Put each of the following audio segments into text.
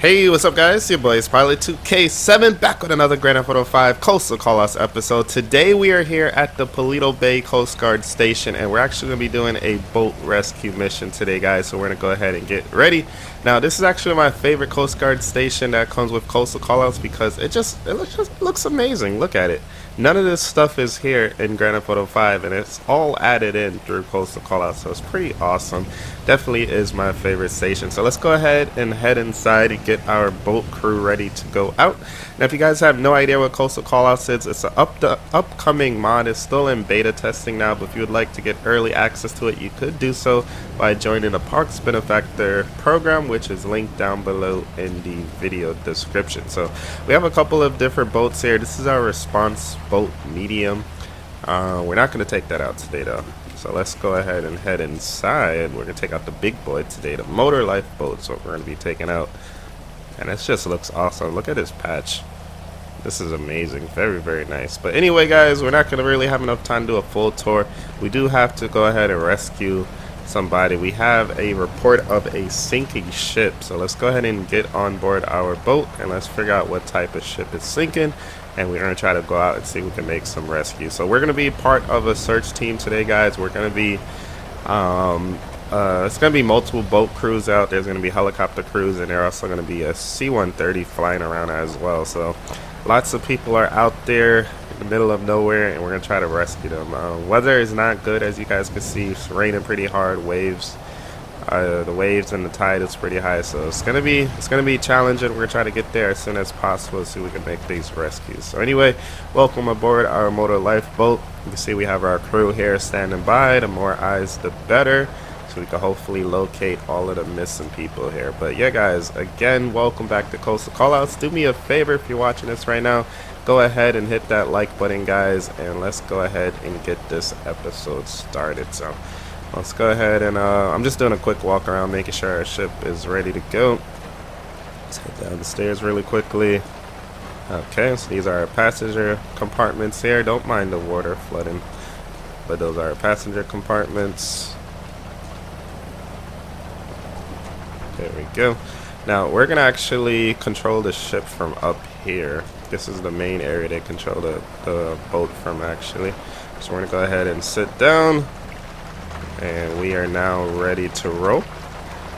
Hey, what's up guys? Your boy is Pilot2K7 back with another Grand Theft Auto 5 Coastal Callouts episode. Today we are here at the Palito Bay Coast Guard Station and we're actually going to be doing a boat rescue mission today guys, so we're going to go ahead and get ready. Now this is actually my favorite Coast Guard station that comes with Coastal Callouts because it just looks amazing. Look at it. None of this stuff is here in Grand Theft Auto 5 and it's all added in through Coastal Callouts, so it's pretty awesome. Definitely is my favorite station. So let's go ahead and head inside and get our boat crew ready to go out. Now if you guys have no idea what Coastal Callouts is, it's an upcoming mod. It's still in beta testing now, but if you would like to get early access to it, you could do so by joining the Parks Benefactor program, which is linked down below in the video description. So we have a couple of different boats here. This is our response boat medium. We're not going to take that out today though, so let's go ahead and head inside. We're going to take out the big boy today, the motor lifeboat's what we're going to be taking out, and it just looks awesome. Look at this patch. This is amazing. Very, very nice. But anyway guys, we're not going to really have enough time to do a full tour. We do have to go ahead and rescue somebody. We have a report of a sinking ship, so let's go ahead and get on board our boat and let's figure out what type of ship is sinking, and we're going to try to go out and see if we can make some rescue. So we're going to be part of a search team today guys. We're going to be it's going to be multiple boat crews out. There's going to be helicopter crews and there's also going to be a C-130 flying around as well, so lots of people are out there in the middle of nowhere and we're going to try to rescue them. Weather is not good, as you guys can see. It's raining pretty hard. Waves, the waves and the tide is pretty high, so it's gonna be challenging. We're gonna try to get there as soon as possible so we can make these rescues. So anyway, welcome aboard our motor lifeboat. You can see we have our crew here standing by. The more eyes the better, so we can hopefully locate all of the missing people here. But yeah guys, again, welcome back to Coastal Callouts. Do me a favor, if you're watching this right now, go ahead and hit that like button guys, and let's go ahead and get this episode started. So let's go ahead and I'm just doing a quick walk around, making sure our ship is ready to go. Let's head down the stairs really quickly. Okay, so these are our passenger compartments here. Don't mind the water flooding, but those are our passenger compartments. There we go. Now we're gonna actually control the ship from up here. This is the main area they control the boat from actually. So we're gonna go ahead and sit down. And we are now ready to row.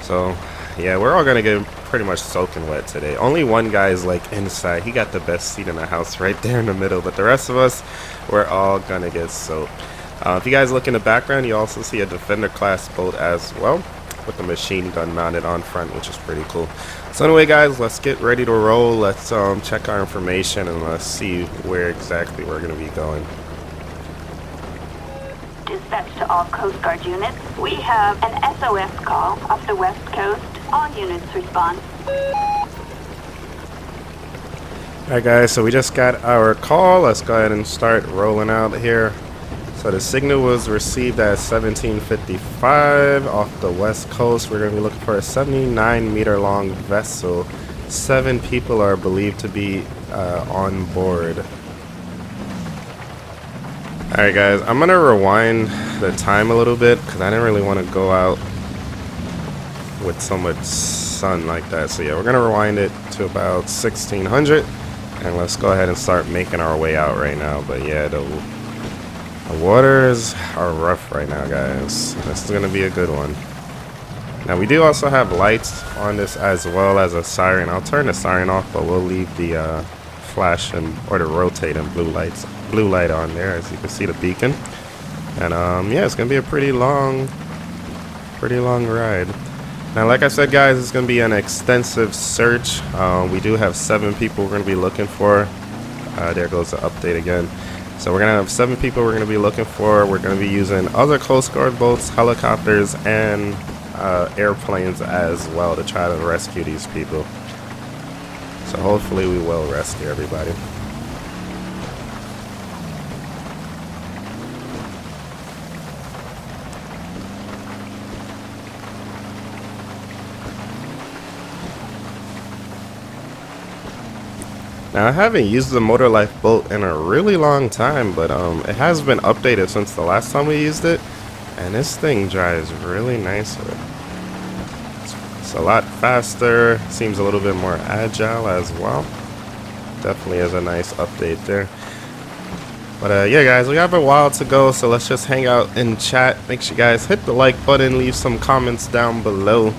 So yeah, we're all gonna get pretty much soaking wet today. Only one guy is like inside. He got the best seat in the house right there in the middle, but the rest of us, we're all gonna get soaked. If you guys look in the background, you also see a Defender class boat as well, with the machine gun mounted on front, which is pretty cool. So anyway guys, let's get ready to roll. Let's check our information and let's see where exactly we're gonna be going. Dispatch to all Coast Guard units. We have an SOS call off the west coast. All units respond. Alright guys, so we just got our call. Let's go ahead and start rolling out here. So the signal was received at 17:55 off the west coast. We're going to be looking for a 79-meter long vessel. 7 people are believed to be on board. Alright guys, I'm gonna rewind the time a little bit because I didn't really want to go out with so much sun like that. So yeah, we're gonna rewind it to about 1600 and let's go ahead and start making our way out right now. But yeah, the waters are rough right now guys. This is gonna be a good one. Now we do also have lights on this as well as a siren. I'll turn the siren off, but we'll leave the flashing or the rotating blue light on there, as you can see the beacon. And yeah, it's gonna be a pretty long ride. Now like I said guys, it's gonna be an extensive search. We do have 7 people we're gonna be looking for. There goes the update again. So we're gonna have 7 people we're gonna be looking for. We're gonna be using other Coast Guard boats, helicopters, and airplanes as well to try to rescue these people. So hopefully we will rescue everybody. Now I haven't used the motor lifeboat in a really long time, but it has been updated since the last time we used it, and this thing drives really nicely. It's a lot faster, seems a little bit more agile as well. Definitely is a nice update there. But yeah guys, we have a while to go, so let's just hang out and chat. Make sure you guys hit the like button, leave some comments down below,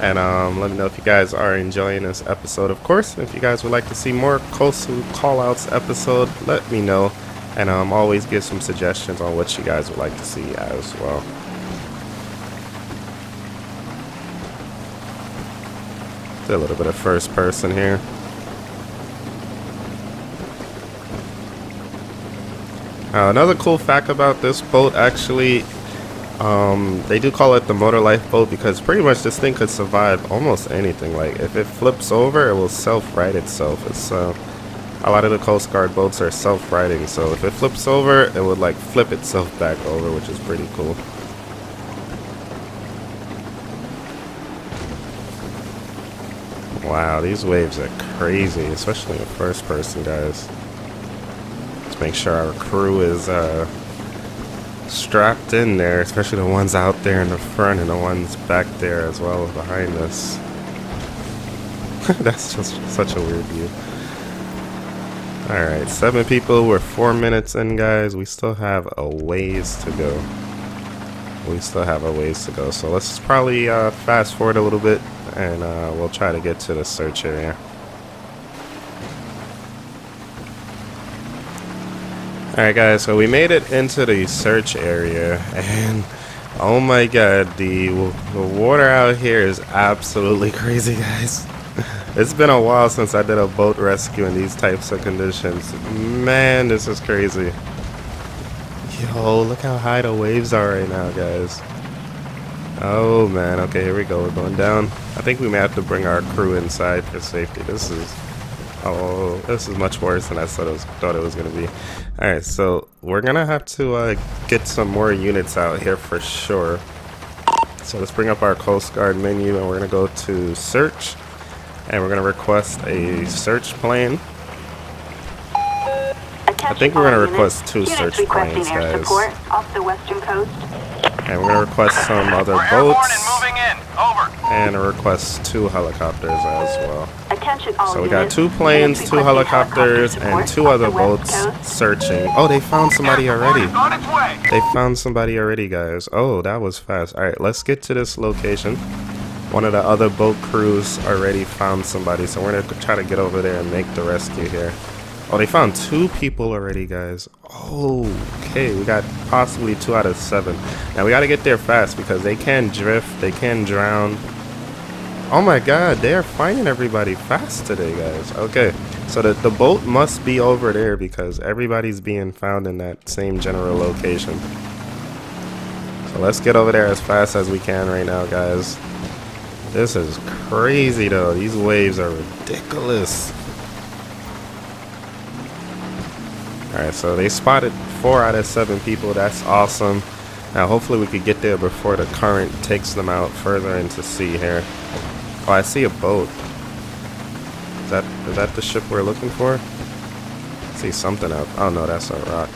and let me know if you guys are enjoying this episode. Of course, if you guys would like to see more Coastal Callouts episode, let me know, and always give some suggestions on what you guys would like to see as well. A little bit of first person here. Another cool fact about this boat, actually, they do call it the motor lifeboat because pretty much this thing could survive almost anything. Like if it flips over, it will self-right itself. It's a lot of the Coast Guard boats are self-righting, so if it flips over, it would like flip itself back over, which is pretty cool. Wow, these waves are crazy, especially in first person, guys. Let's make sure our crew is strapped in there, especially the ones out there in the front and the ones back there as well behind us. That's just such a weird view. Alright, 7 people, we're 4 minutes in, guys. We still have a ways to go. So let's probably fast forward a little bit, and we'll try to get to the search area. Alright guys, so we made it into the search area, and oh my god, the water out here is absolutely crazy, guys. It's been a while since I did a boat rescue in these types of conditions. Man, this is crazy. Yo, look how high the waves are right now, guys. Oh man, okay, here we go, we're going down. I think we may have to bring our crew inside for safety. This is, oh, this is much worse than I thought it was gonna be. Alright, so we're gonna have to get some more units out here for sure. So let's bring up our Coast Guard menu, and we're gonna go to search, and we're gonna request a search plane. I think we're gonna request 2 search planes, guys. Off the western coast. And we're gonna request some other boats, and request 2 helicopters as well. So we got 2 planes, 2 helicopters, and 2 other boats searching. Oh, they found somebody already. Guys. Oh, that was fast. All right, let's get to this location. One of the other boat crews already found somebody, so we're gonna try to get over there and make the rescue here. Oh, they found 2 people already, guys. Oh, okay, we got possibly 2 out of 7. Now we gotta get there fast because they can drift, they can drown. Oh my god, they are finding everybody fast today, guys. Okay, so the boat must be over there because everybody's being found in that same general location. So let's get over there as fast as we can right now, guys. This is crazy though. These waves are ridiculous. Alright, so they spotted 4 out of 7 people. That's awesome. Now hopefully we could get there before the current takes them out further into sea here. Oh, I see a boat. Is that the ship we're looking for? I see something up. Oh no, that's a rock.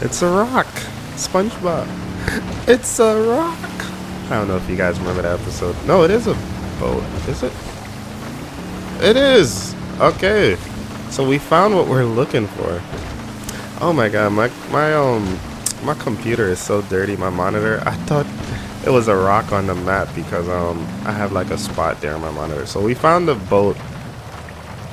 It's a rock. SpongeBob. It's a rock. I don't know if you guys remember that episode. No, it is a boat. Is it? It is. Okay. So we found what we're looking for. Oh my god, my computer is so dirty, my monitor. I thought it was a rock on the map because I have like a spot there on my monitor. So we found the boat.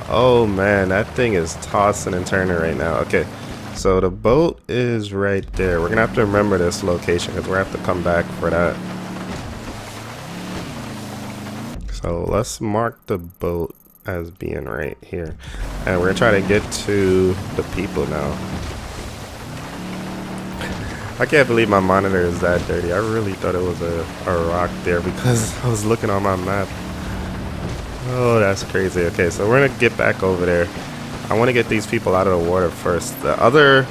Oh man, that thing is tossing and turning right now. Okay, so the boat is right there. We're gonna have to remember this location because we're gonna have to come back for that. So let's mark the boat as being right here, and we're gonna try to get to the people now. I can't believe my monitor is that dirty. I really thought it was a rock there because I was looking on my map. Oh, that's crazy. Okay, so we're gonna get back over there. I want to get these people out of the water first. The other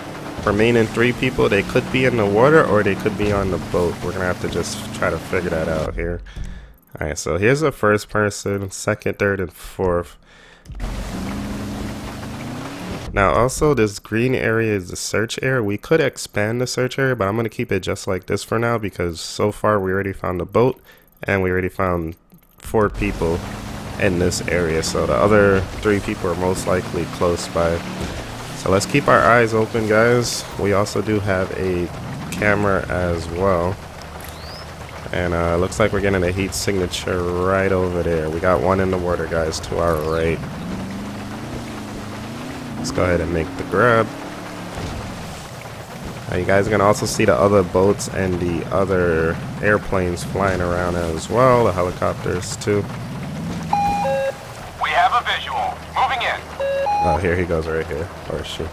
remaining 3 people, they could be in the water or they could be on the boat. We're gonna have to just try to figure that out here. Alright, so here's the first person, second, third, and fourth. Now also, this green area is the search area. We could expand the search area, but I'm going to keep it just like this for now because so far we already found a boat and we already found 4 people in this area, so the other 3 people are most likely close by. So let's keep our eyes open, guys. We also do have a camera as well, and looks like we're getting a heat signature right over there. We got one in the water, guys, to our right. Let's go ahead and make the grab. You guys can also see the other boats and the other airplanes flying around as well, the helicopters too. We have a visual. Moving in. Oh, here he goes right here. Or she.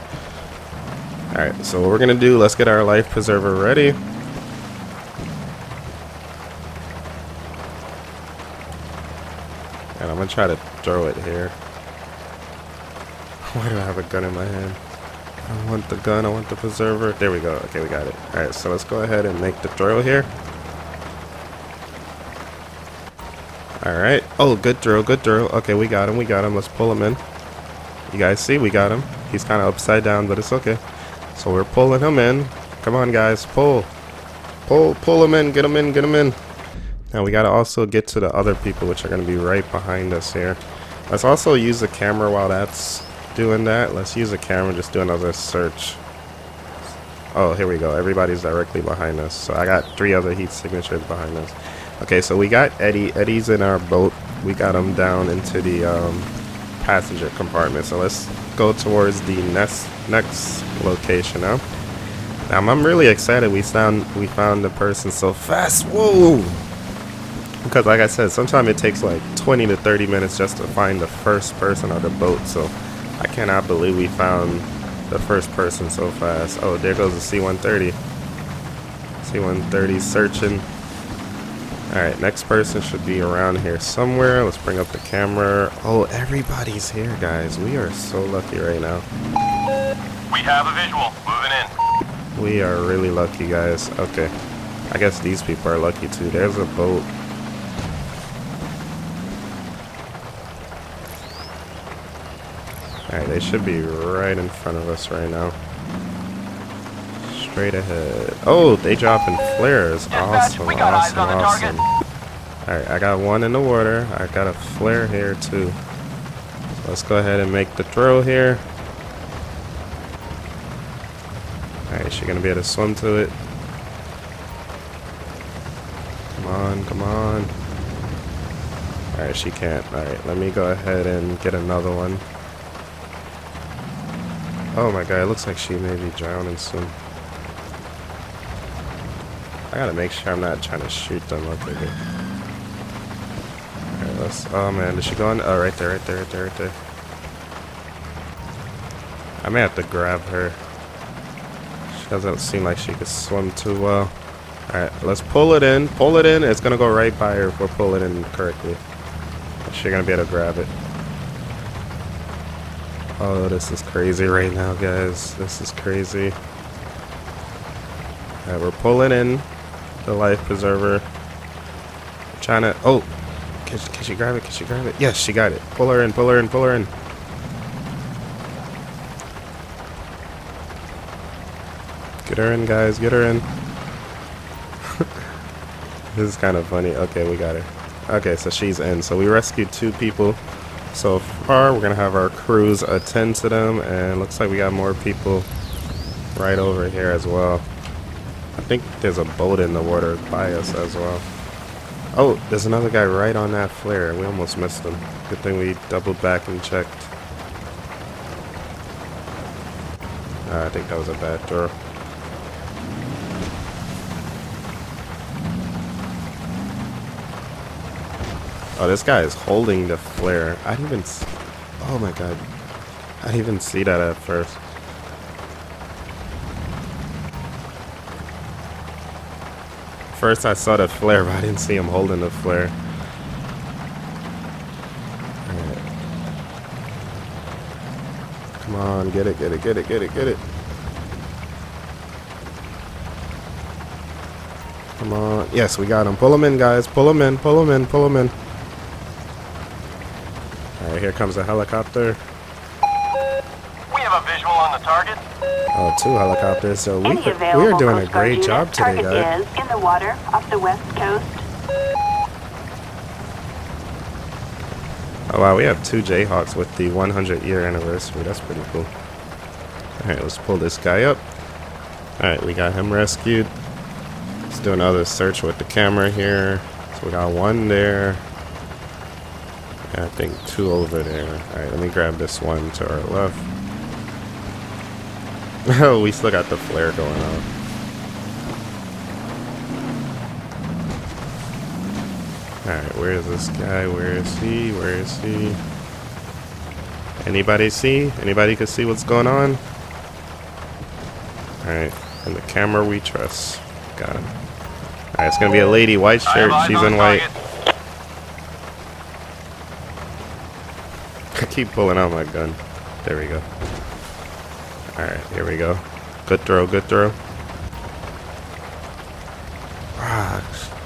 Alright, so what we're gonna do, let's get our life preserver ready. And I'm gonna try to throw it here. Why do I have a gun in my hand? I want the gun, I want the preserver. There we go. Okay, we got it. Alright, so let's go ahead and make the throw here. Alright. Oh, good throw, good throw. Okay, we got him, we got him. Let's pull him in. You guys see, we got him. He's kind of upside down, but it's okay. So we're pulling him in. Come on, guys. Pull. Pull him in. Get him in, get him in. Now, we got to also get to the other people, which are going to be right behind us here. Let's also use the camera while that's doing that. Let's use a camera, just do another search. Oh, here we go. Everybody's directly behind us. So I got 3 other heat signatures behind us. Okay, so we got Eddie. Eddie's in our boat. We got him down into the passenger compartment. So let's go towards the next location now. I'm really excited we found the person so fast. Whoa! Because like I said, sometimes it takes like 20 to 30 minutes just to find the first person on the boat. So I cannot believe we found the first person so fast. Oh, there goes the C-130. C-130 searching. Alright, next person should be around here somewhere. Let's bring up the camera. Oh, everybody's here, guys. We are so lucky right now. We have a visual. Moving in. We are really lucky, guys. Okay. I guess these people are lucky, too. There's a boat. Alright, they should be right in front of us right now. Straight ahead. Oh, they dropping flares. Awesome, awesome, awesome. Alright, I got one in the water. I got a flare here too. So let's go ahead and make the throw here. Alright, she's gonna be able to swim to it. Come on, come on. Alright, she can't. Alright, let me go ahead and get another one. Oh my god, it looks like she may be drowning soon. I gotta make sure I'm not trying to shoot them up right here. Alright, let's... Oh man, is she going? Oh, right there, right there, right there, right there. I may have to grab her. She doesn't seem like she could swim too well. Alright, let's pull it in. Pull it in. It's gonna go right by her if we pull it in correctly. She's gonna be able to grab it. Oh, this is crazy right now, guys. This is crazy. Alright, we're pulling in the life preserver. I'm trying to... Oh! Can she grab it? Can she grab it? Yes, she got it. Pull her in, pull her in, pull her in. Get her in, guys. Get her in. This is kind of funny. Okay, we got her. Okay, so she's in. So we rescued 2 people. So far, we're going to have our crews attend to them, and looks like we got more people right over here as well. I think there's a boat in the water by us as well. Oh, there's another guy right on that flare. We almost missed him. Good thing we doubled back and checked. I think that was a bad throw. Oh, this guy is holding the flare. I didn't even see... Oh my god. I didn't even see that at first. First I saw the flare, but I didn't see him holding the flare. Alright. Come on, get it, get it, get it, get it, get it. Come on. Yes, we got him. Pull him in, guys. Pull him in, pull him in, pull him in. Here comes a helicopter. We have a visual on the target. Oh, 2 helicopters. So we are doing a great job today, guys. Target is in the water off the west coast. Oh wow, we have 2 Jayhawks with the 100-year anniversary. That's pretty cool. Alright, let's pull this guy up. Alright, we got him rescued. Let's do another search with the camera here. So we got one there. And I think 2 over there. Alright, let me grab this one to our left. Oh, we still got the flare going on. Alright, where is this guy? Where is he? Where is he? Anybody see? Anybody can see what's going on? Alright, and the camera we trust. Got him. Alright, it's gonna be a lady, white shirt, she's in white. I keep pulling out my gun. There we go. Alright, here we go. Good throw, good throw.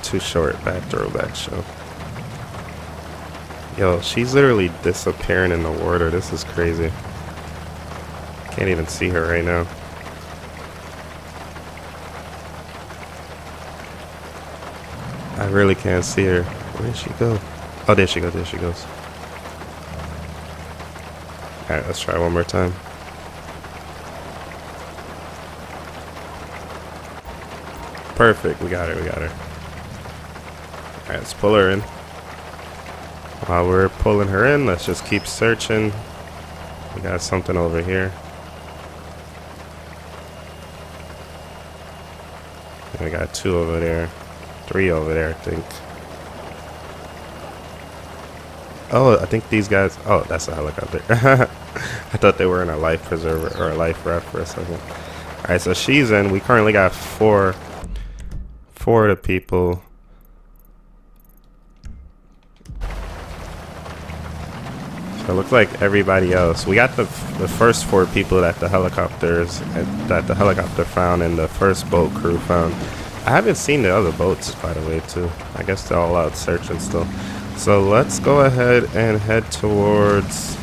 Too short, back throw, back show. Yo, she's literally disappearing in the water. This is crazy. Can't even see her right now. I really can't see her. Where did she go? Oh, there she goes. There she goes. All right, let's try one more time. Perfect. We got her. We got her. Alright, let's pull her in. While we're pulling her in, let's just keep searching. We got something over here. And we got 2 over there. 3 over there, I think. Oh, I think these guys... Oh, that's a helicopter. I thought they were in a life preserver or a life raft for a second. Alright, so she's in. We currently got 4 of the people. It looks like everybody else. We got the first 4 people that the helicopter found and the first boat crew found. I haven't seen the other boats, by the way, too. I guess they're all out searching still. So let's go ahead and head towards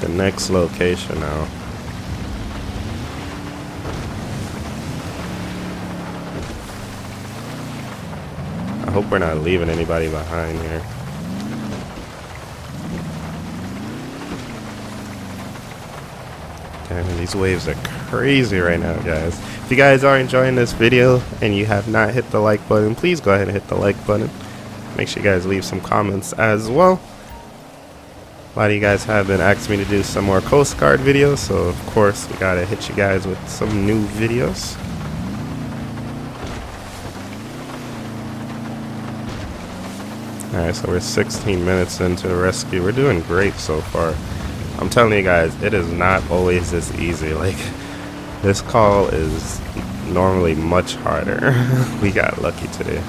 the next location now. I hope we're not leaving anybody behind here. Damn, these waves are crazy right now, guys. If you guys are enjoying this video and you have not hit the like button, please go ahead and hit the like button. Make sure you guys leave some comments as well. A lot of you guys have been asking me to do some more Coast Guard videos, so of course we gotta hit you guys with some new videos. Alright, so we're 16 minutes into the rescue. We're doing great so far. I'm telling you guys, it is not always this easy. Like, this call is normally much harder. We got lucky today.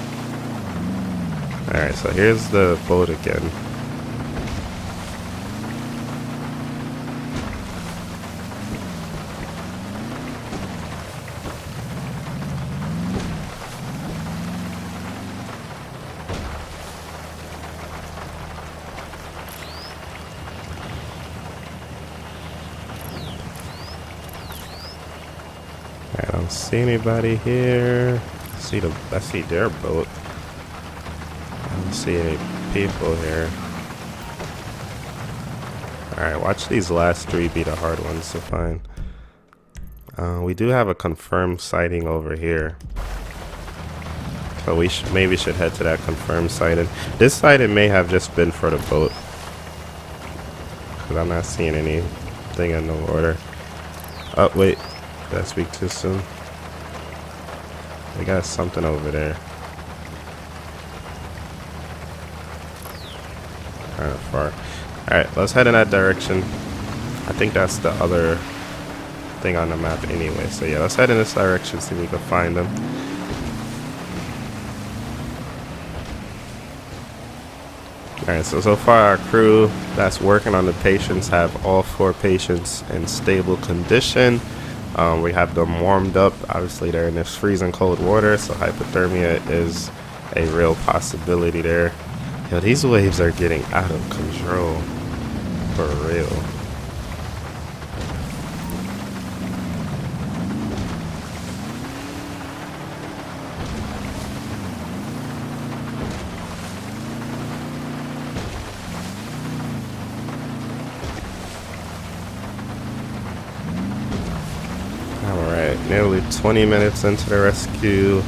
Alright, so here's the boat again. I don't see anybody here. I see their boat. I don't see any people here. Alright, watch these last 3 be the hard ones to find. We do have a confirmed sighting over here. So we maybe should head to that confirmed sighting. This sighting may have just been for the boat. Because I'm not seeing anything in the water. Oh, wait. Did I speak too soon? They got something over there. Kind of far. Alright, let's head in that direction. I think that's the other thing on the map anyway. So yeah, let's head in this direction, see if we can find them. Alright, so far our crew that's working on the patients have all 4 patients in stable condition. We have them warmed up. Obviously, they're in this freezing cold water, so hypothermia is a real possibility there. Yo, these waves are getting out of control. For real. 20 minutes into the rescue.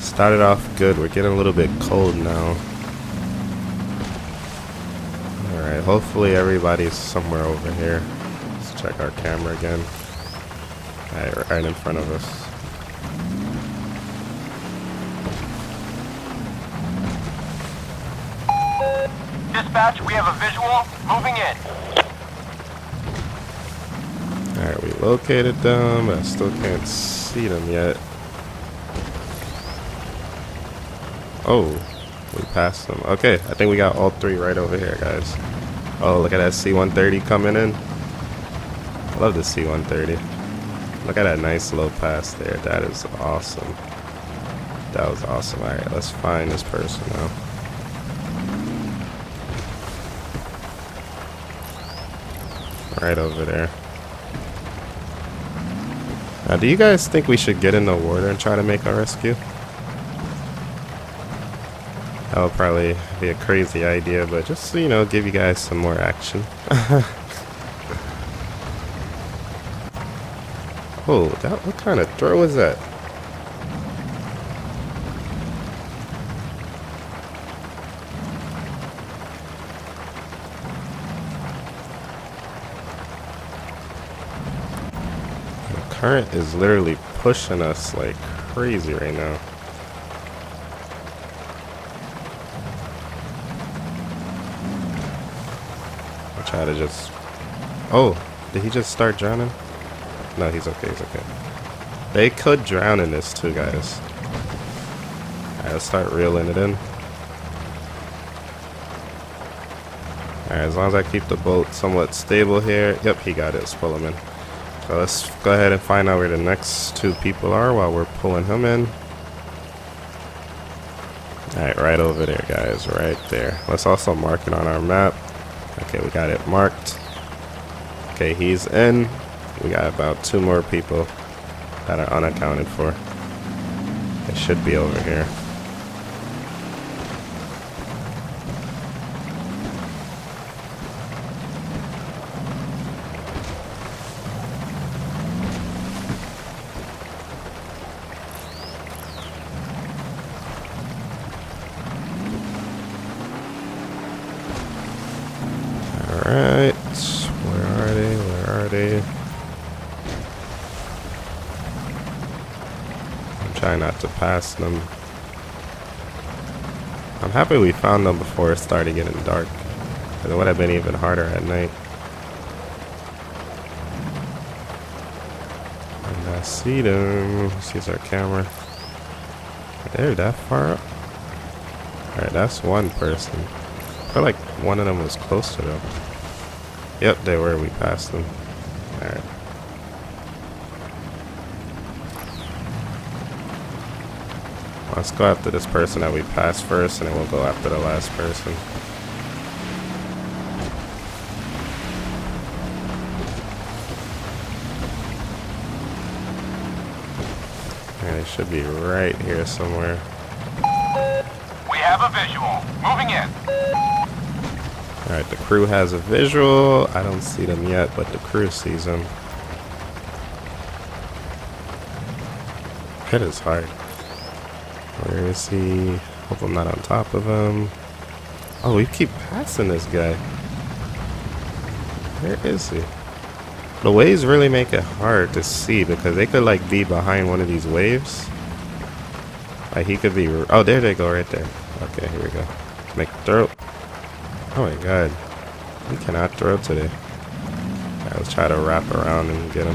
Started off good. We're getting a little bit cold now. Alright, hopefully everybody's somewhere over here. Let's check our camera again. Alright, right in front of us. Dispatch, we have a visual. Moving in. Alright, we located them, but I still can't see them yet. Oh, we passed them. Okay, I think we got all three right over here, guys. Oh, look at that C-130 coming in. I love the C-130. Look at that nice low pass there. That is awesome. That was awesome. All right, let's find this person now. Right over there. Now, do you guys think we should get in the water and try to make a rescue? That would probably be a crazy idea, but just, you know, give you guys some more action. Oh, that, what kind of throw is that? The current is literally pushing us like crazy right now. Try to just... Oh, did he just start drowning? No, he's okay, he's okay. They could drown in this too, guys. Alright, let's start reeling it in. Alright, as long as I keep the boat somewhat stable here. Yep, he got it. Pull him in. So let's go ahead and find out where the next two people are while we're pulling him in. Alright, right over there, guys. Right there. Let's also mark it on our map. Okay, we got it marked. Okay, he's in. We got about two more people that are unaccounted for. They should be over here. Alright, where are they? Where are they? I'm trying not to pass them. I'm happy we found them before it started getting dark. Because it would have been even harder at night. And I see them. She's our camera. They're that far up. Alright, that's one person. I feel like one of them was closer though. Yep, they were. We passed them. Alright. Let's go after this person that we passed first, and then we'll go after the last person. Alright, it should be right here somewhere. We have a visual. Moving in. Alright, the crew has a visual. I don't see them yet, but the crew sees them. That is hard. Where is he? Hope I'm not on top of him. Oh, we keep passing this guy. Where is he? The waves really make it hard to see because they could like be behind one of these waves. Like he could be... Oh, there they go right there. Okay, here we go. Make a throw. Oh my god, we cannot throw today. Alright, let's try to wrap around and get him.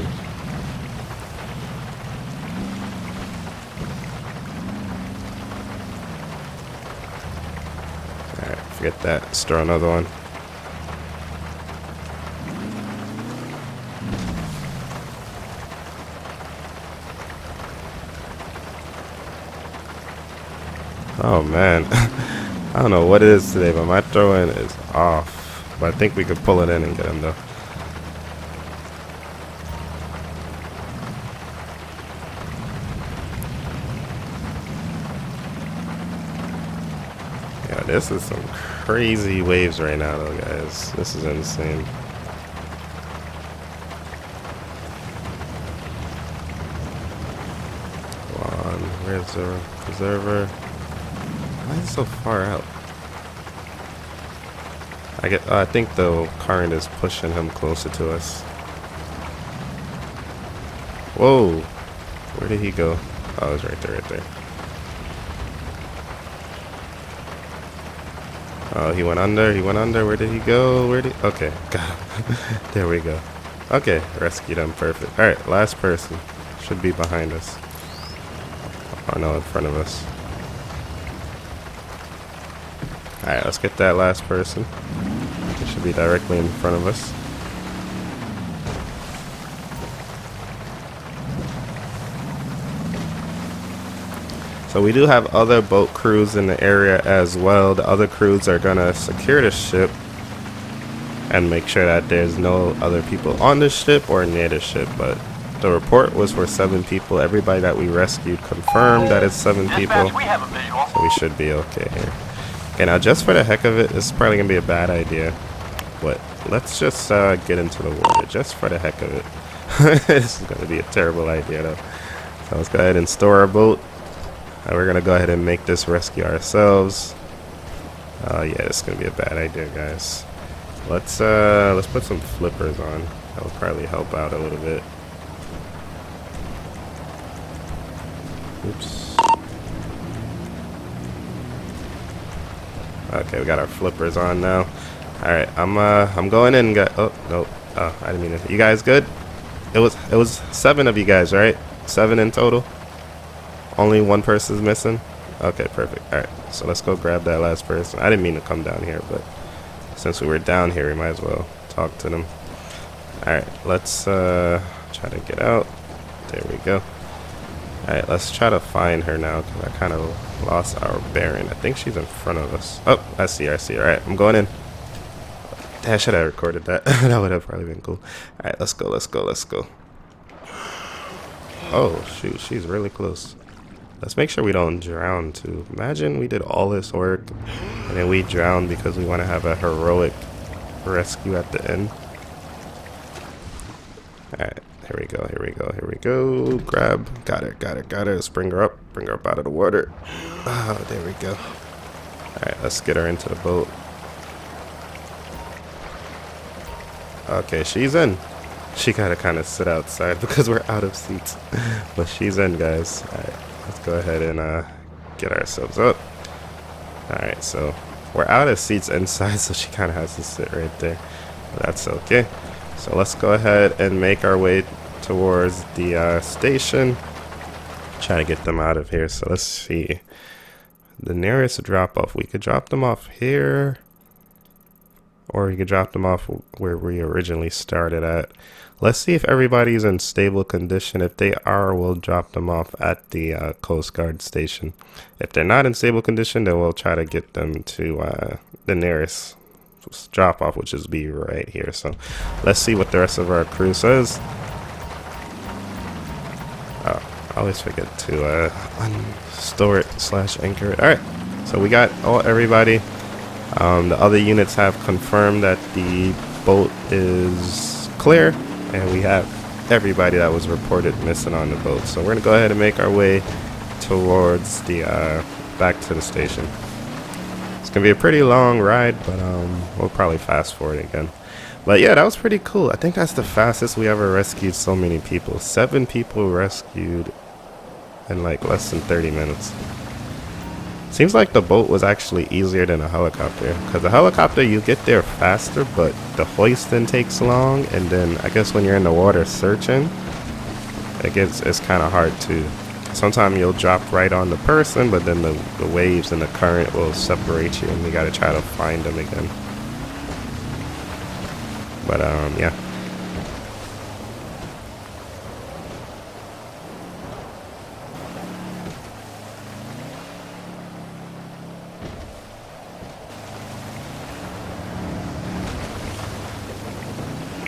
Alright, forget that. Let's throw another one. Oh man. I don't know what it is today, but my throw-in is off. But I think we could pull it in and get him, though. Yeah, this is some crazy waves right now, though, guys. This is insane. Grand server. Preserver. Why is it so far out? I think the current is pushing him closer to us. Whoa! Where did he go? Oh, it's right there, right there. Oh, he went under. He went under. Where did he go? Where did? Okay, God. There we go. Okay, rescued him. Perfect. All right, last person should be behind us. Oh no, in front of us. All right, let's get that last person. It should be directly in front of us. So we do have other boat crews in the area as well. The other crews are gonna secure the ship and make sure that there's no other people on the ship or near the ship. But the report was for 7 people. Everybody that we rescued confirmed that it's 7 people. So we should be okay here. Okay, now just for the heck of it, this is probably gonna be a bad idea, but let's just get into the water just for the heck of it. This is gonna be a terrible idea though. So let's go ahead and store our boat. We're gonna go ahead and make this rescue ourselves. Yeah, it's gonna be a bad idea, guys. Let's put some flippers on. That'll probably help out a little bit. Oops. Okay, we got our flippers on now. All right, I'm going in. Oh no, I didn't mean to. You guys good? It was 7 of you guys, right? 7 in total. Only one person's missing? Okay, perfect. Alright, so let's go grab that last person. I didn't mean to come down here, but since we were down here, we might as well talk to them. Alright, let's try to get out. There we go. Alright, let's try to find her now, because I kind of lost our bearing. I think she's in front of us. Oh, I see her, I see her. Alright, I'm going in. I should have recorded that. That would have probably been cool. Alright, let's go, let's go, let's go. Oh, shoot, she's really close. Let's make sure we don't drown too. Imagine we did all this work and then we drown because we want to have a heroic rescue at the end. Alright, here we go, here we go, here we go. Grab. Got her, got her, got her. Let's bring her up. Bring her up out of the water. Oh, there we go. Alright, let's get her into the boat. Okay, she's in. She gotta kind of sit outside because we're out of seats. But she's in, guys. Alright. Let's go ahead and get ourselves up. Alright, so we're out of seats inside, so she kind of has to sit right there. That's okay. So let's go ahead and make our way towards the station. Try to get them out of here. So let's see. The nearest drop-off. We could drop them off here. Or we could drop them off where we originally started at. Let's see if everybody's in stable condition. If they are, we'll drop them off at the Coast Guard station. If they're not in stable condition, then we'll try to get them to the nearest drop-off, which is be right here. So let's see what the rest of our crew says. Oh, I always forget to unstore it / anchor it. All right, so we got everybody. The other units have confirmed that the boat is clear. And we have everybody that was reported missing on the boat. So we're going to go ahead and make our way towards the back to the station. It's going to be a pretty long ride, but we'll probably fast forward again. But yeah, that was pretty cool. I think that's the fastest we ever rescued so many people. 7 people rescued in like less than 30 minutes. Seems like the boat was actually easier than a helicopter, because the helicopter you get there faster, but the hoisting takes long, and then I guess when you're in the water searching, it's kind of hard too. Sometimes you'll drop right on the person, but then the waves and the current will separate you, and you got to try to find them again. But yeah.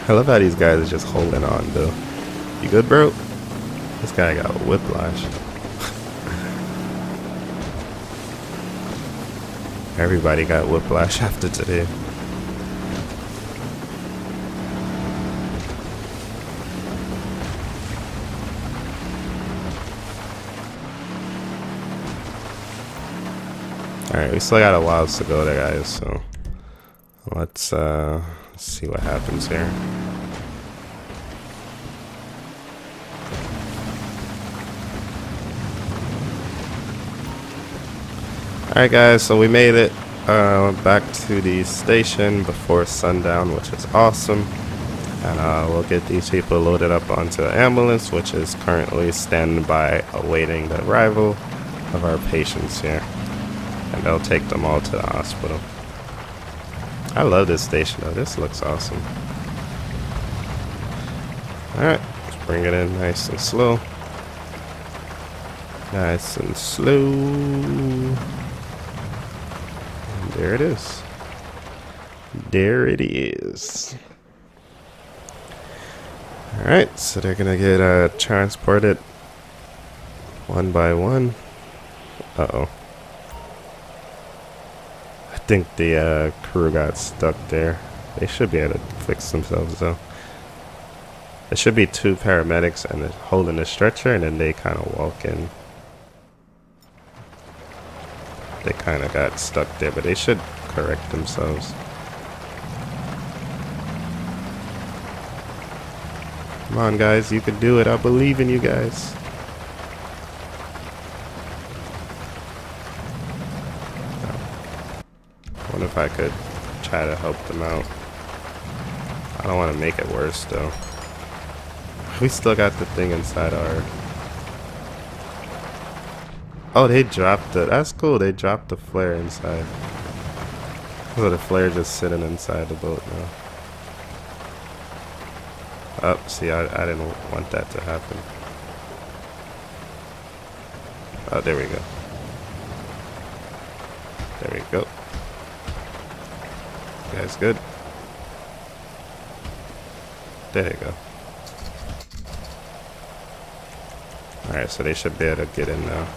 I love how these guys are just holding on, though. You good, bro? This guy got whiplash. Everybody got whiplash after today. Alright, we still got a while to go there, guys, so let's see what happens here. Alright guys, so we made it back to the station before sundown, which is awesome. And we'll get these people loaded up onto the ambulance, which is currently standing by awaiting the arrival of our patients here. And they'll take them all to the hospital. I love this station though. This looks awesome. Alright, let's bring it in nice and slow. Nice and slow. And there it is. There it is. Alright, so they're gonna get transported one by one. Uh-oh. I think the crew got stuck there. They should be able to fix themselves though. There should be two paramedics and holding the stretcher, and then they kind of walk in. They kind of got stuck there, but they should correct themselves. Come on, guys. You can do it. I believe in you guys. I wonder if I could try to help them out. I don't want to make it worse, though. We still got the thing inside our... Oh, they dropped it. That's cool. They dropped the flare inside. So the flare just sitting inside the boat now. Oh, see, I didn't want that to happen. Oh, there we go. There we go. That's good. There you go. Alright, so they should be able to get in now.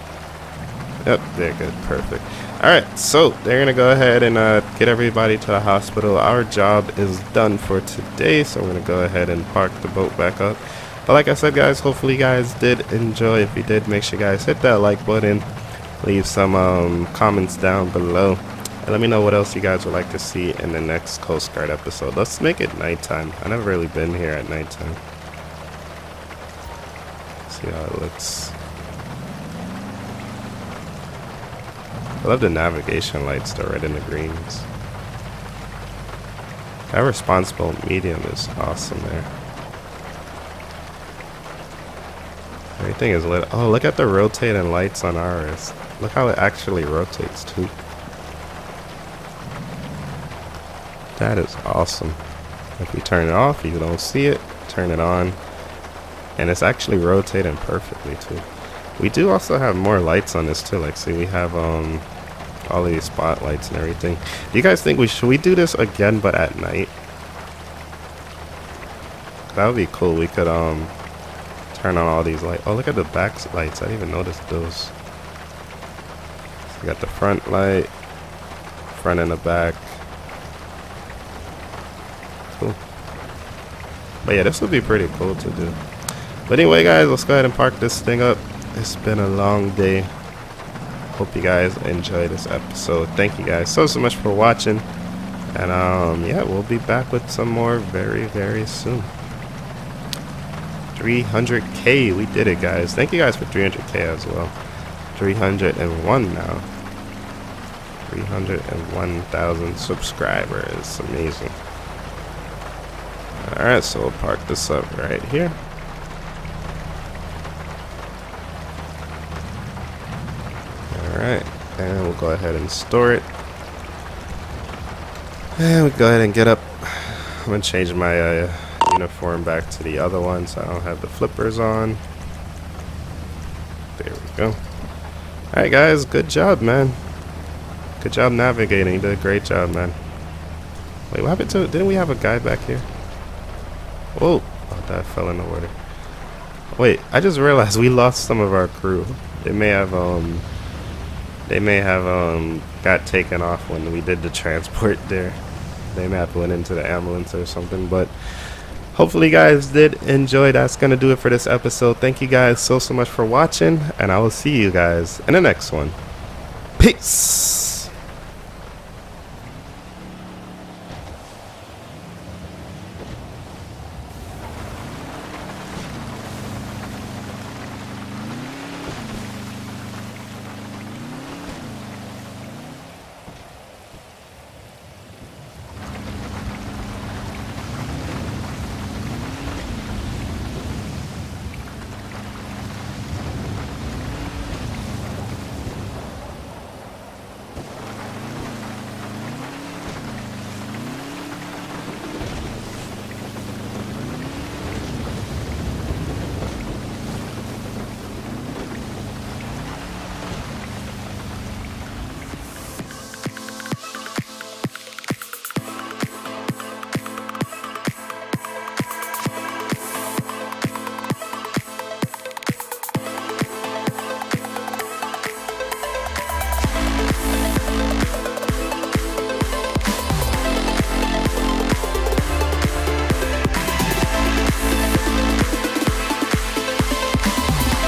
Yep, they're good. Perfect. Alright, so they're going to go ahead and get everybody to the hospital. Our job is done for today, so I'm going to go ahead and park the boat back up. But like I said, guys, hopefully you guys did enjoy. If you did, make sure you guys hit that like button. Leave some comments down below. And let me know what else you guys would like to see in the next Coast Guard episode. Let's make it nighttime. I've never really been here at nighttime. Let's see how it looks. I love the navigation lights, the red and the greens. That responsible medium is awesome there. Everything is lit. Oh, look at the rotating lights on ours. Look how it actually rotates too. That is awesome. If you turn it off, you don't see it. Turn it on. And it's actually rotating perfectly too. We do also have more lights on this too. Like, see, we have all these spotlights and everything. Do you guys think should we do this again, but at night? That would be cool. We could turn on all these lights. Oh, look at the back lights. I didn't even notice those. So we got the front light, front and the back. Cool. But yeah, this would be pretty cool to do. But anyway, guys, let's go ahead and park this thing up. It's been a long day. Hope you guys enjoy this episode. Thank you guys so much for watching, and yeah, we'll be back with some more very soon. 300k, we did it, guys. Thank you guys for 300k as well. 301 now. 301,000 subscribers. Amazing. All right, so we'll park this up right here. Alright, and we'll go ahead and store it. And we'll go ahead and get up. I'm going to change my uniform back to the other one so I don't have the flippers on. There we go. Alright, guys, good job, man. Good job navigating. You did a great job, man. Wait, what happened to it? Didn't we have a guy back here? Whoa. Oh, that fell in the water. Wait, I just realized we lost some of our crew. They may have... They may have got taken off when we did the transport there. They may have went into the ambulance or something. But hopefully you guys did enjoy. That's going to do it for this episode. Thank you guys so much for watching. And I will see you guys in the next one. Peace.